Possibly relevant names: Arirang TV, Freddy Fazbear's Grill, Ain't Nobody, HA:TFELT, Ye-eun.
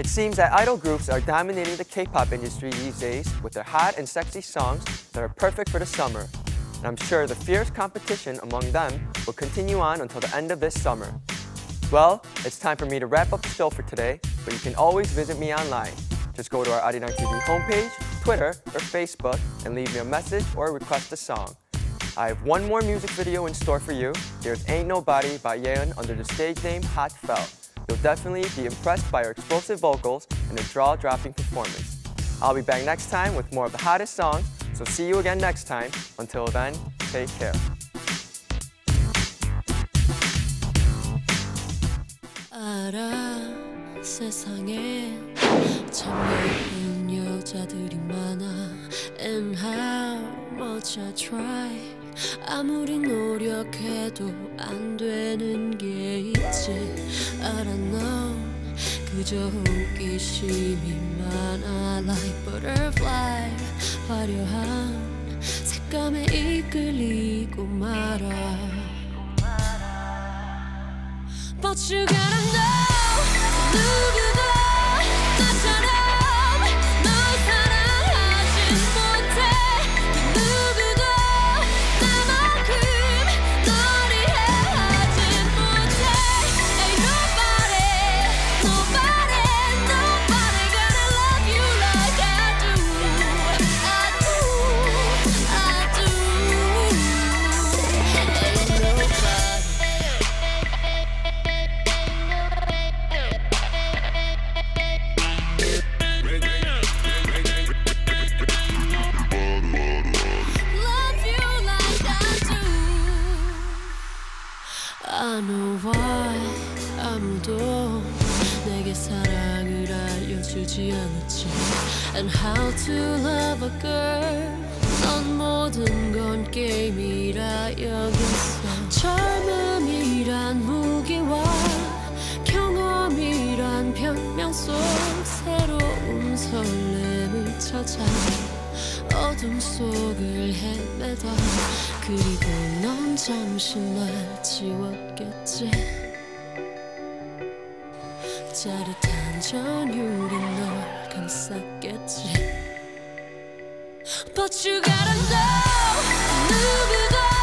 It seems that idol groups are dominating the K-pop industry these days with their hot and sexy songs that are perfect for the summer. And I'm sure the fierce competition among them will continue on until the end of this summer. Well, it's time for me to wrap up the show for today, but you can always visit me online. Just go to our Arirang TV homepage, Twitter, or Facebook and leave me a message or request a song. I have one more music video in store for you. Here's Ain't Nobody by Ye-eun under the stage name HA:TFELT. You'll definitely be impressed by her explosive vocals and her jaw-dropping performance. I'll be back next time with more of the hottest songs, so see you again next time. Until then, take care. 알아, 세상에 참 예쁜 여자들이 많아. And how much I try, 아무리 노력해도 안 되는 게 있지. 알아 넌 그저 호기심이 많아. Like butterfly, 화려한 색감에 이끌리고 말아. But you gotta know 누구도 나처럼 널 사랑하지 못해. 누구도 나만큼 널 이해하지 못해. Ain't nobody, nobody, nobody gonna love you like I do. I do. Ain't nobody. I know why 아무도 내게 사랑을 알려주지 않았지. And how to love a girl, 넌 모든 건 게임이라 여겼어. 젊음이란 무기와 경험이란 변명 속 새로운 설렘을 찾아 어둠 속을 헤매다. 그리고 넌 잠시 날 지웠겠지. 짜릿한 전율이 널 감쌌겠지. But you gotta know 누구도